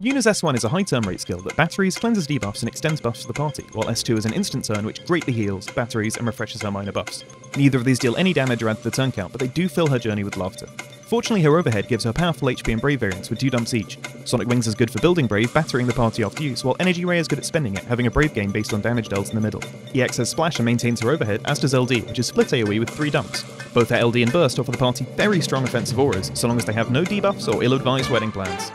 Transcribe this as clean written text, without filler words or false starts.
Yuna's S1 is a high turn rate skill that batteries, cleanses debuffs, and extends buffs to the party, while S2 is an instant turn which greatly heals, batteries, and refreshes her minor buffs. Neither of these deal any damage or add to the turn count, but they do fill her journey with laughter. Fortunately, her overhead gives her powerful HP and Brave variants with 2 dumps each. Sonic Wings is good for building Brave, battering the party after use, while Energy Ray is good at spending it, having a Brave gain based on damage dealt in the middle. EX has Splash and maintains her overhead, as does LD, which is split AoE with 3 dumps. Both her LD and Burst offer the party very strong offensive auras, so long as they have no debuffs or ill-advised wedding plans.